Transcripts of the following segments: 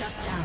Shut down.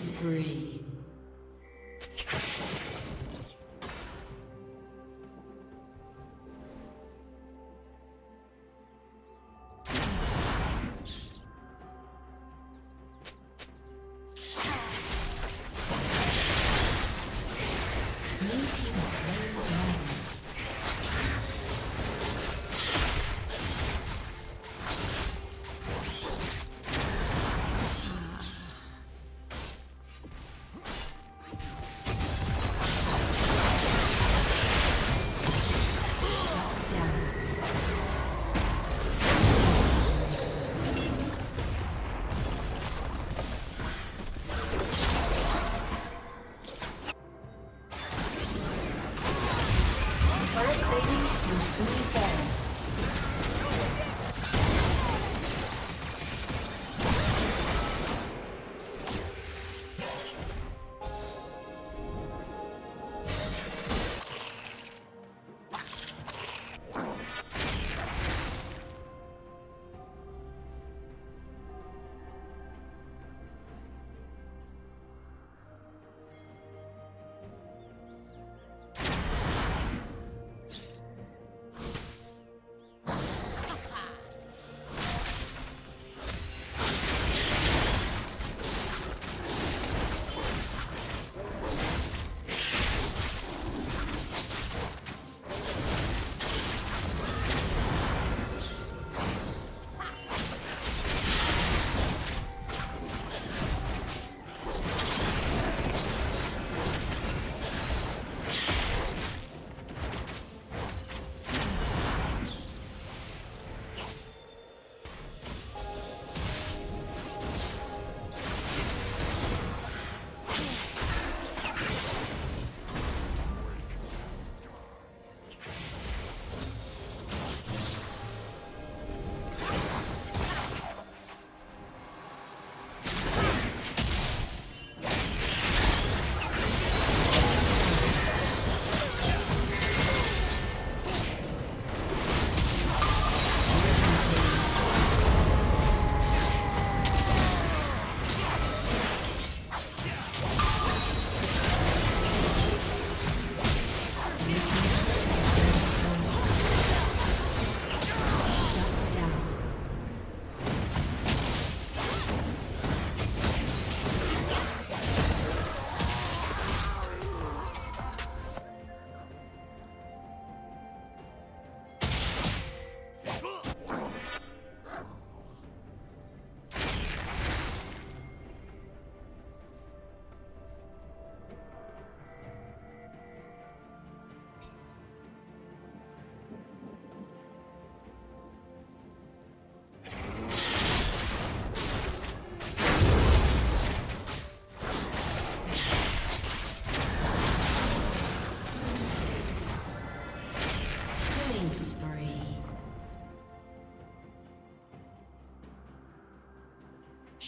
Spree.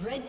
Red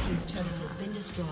His turret has been destroyed.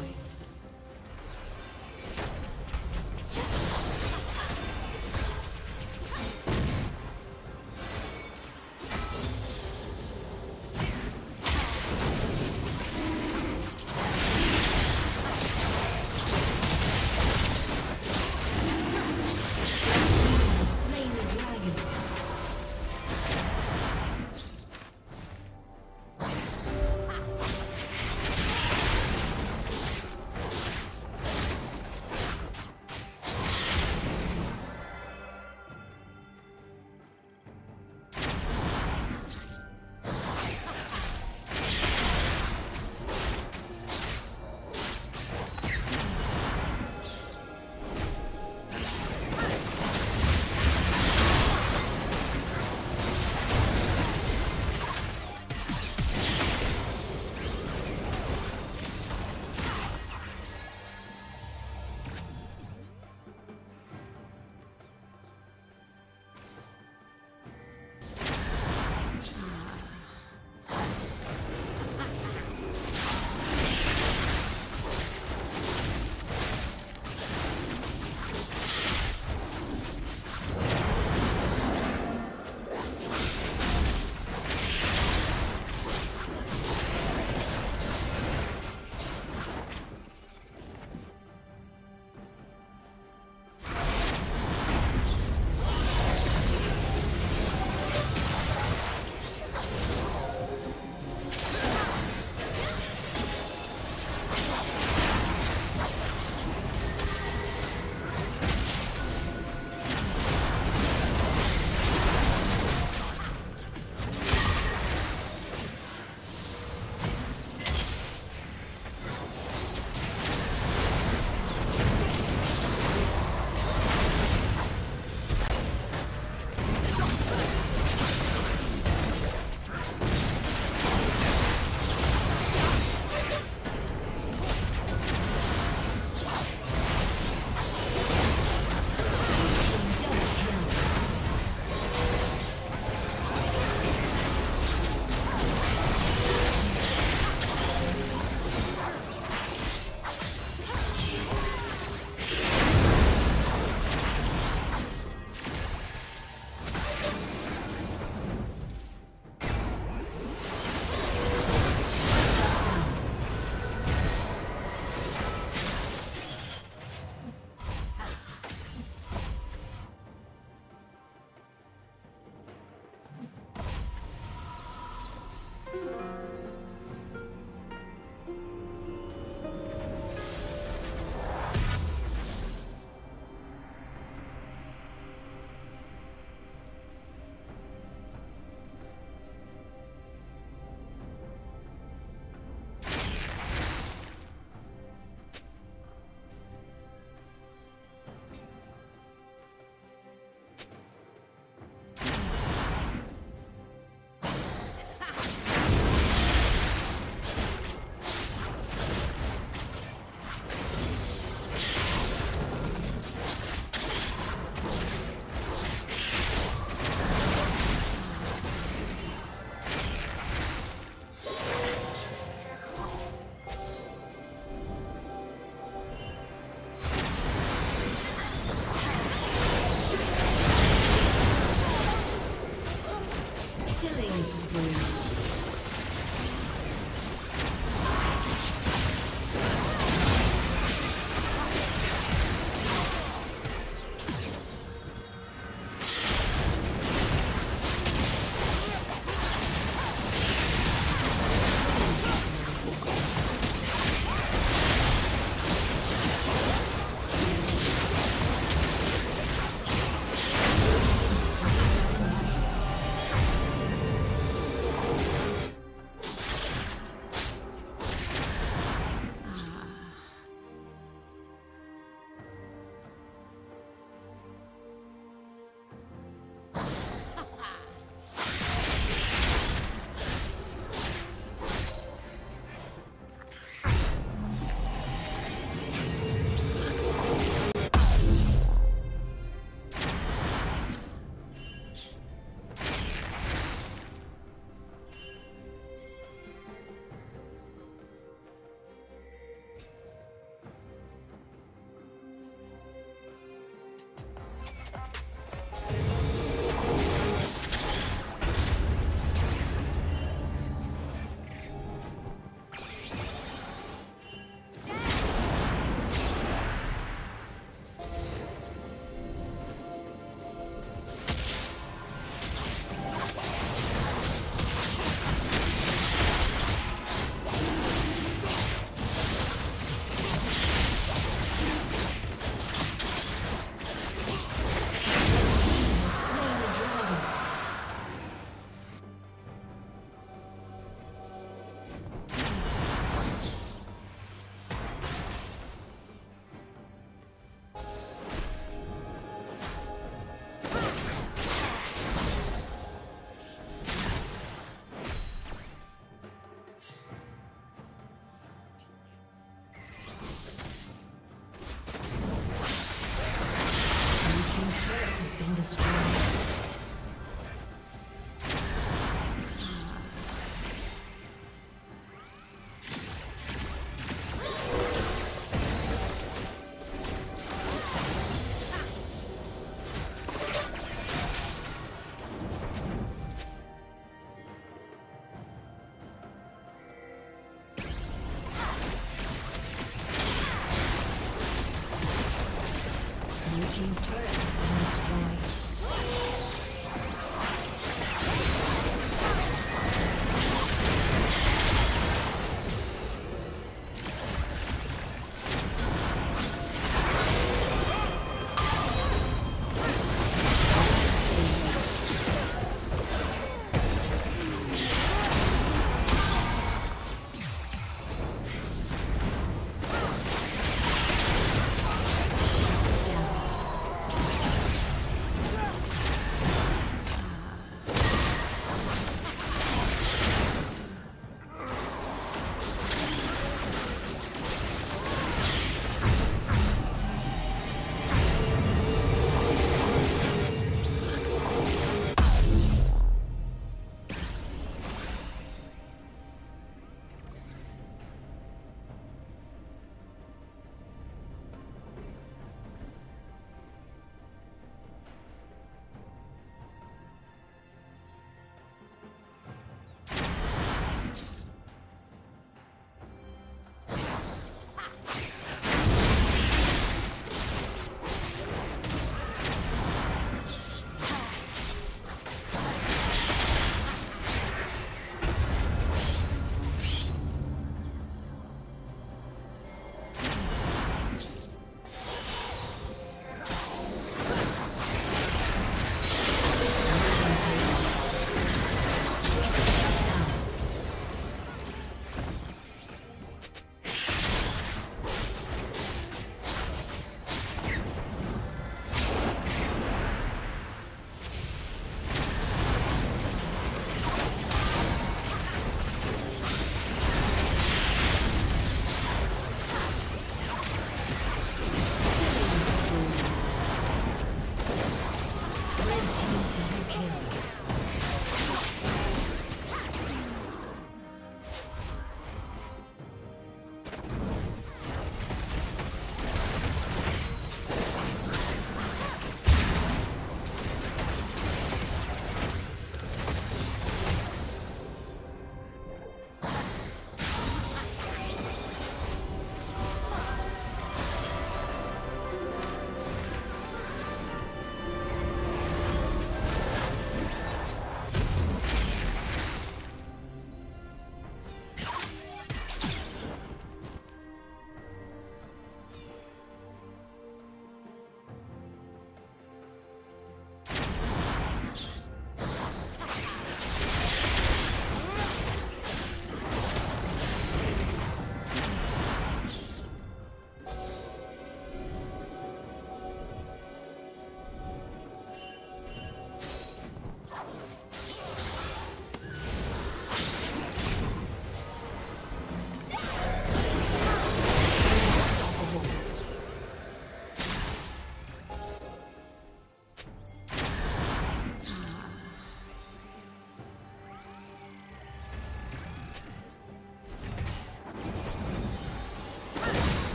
team's turret has been destroyed.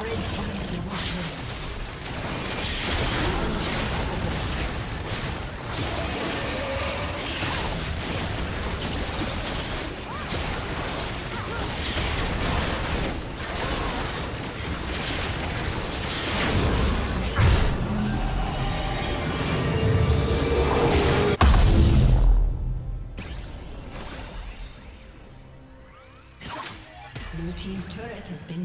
Red team, been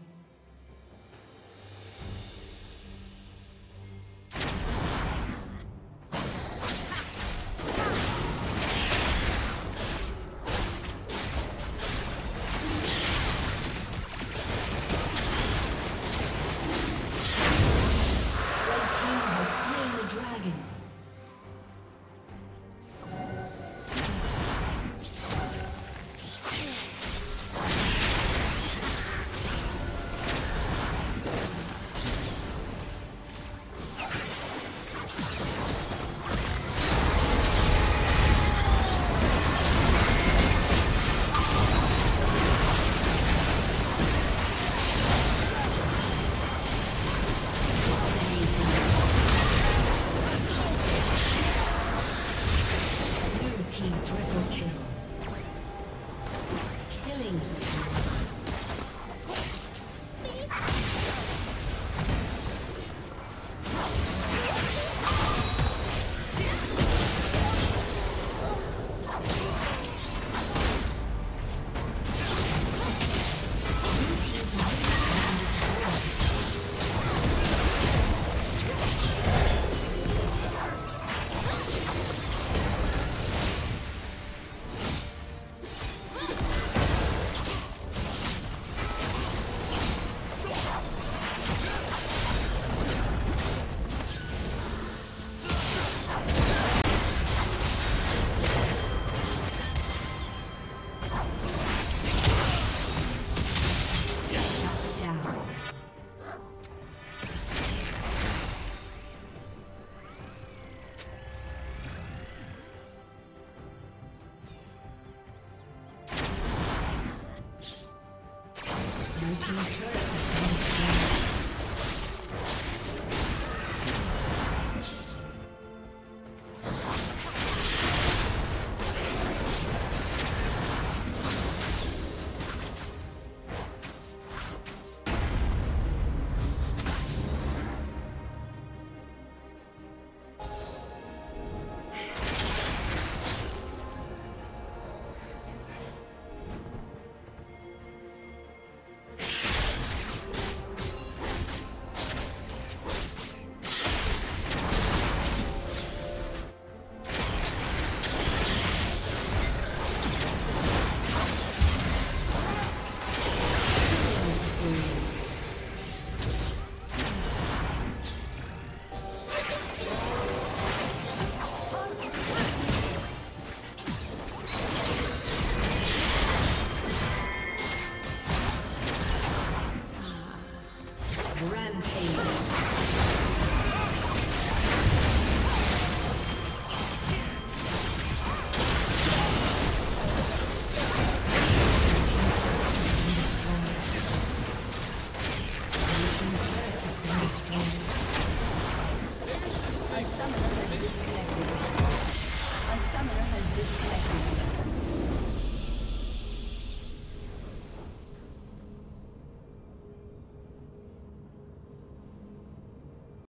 A summoner has disconnected.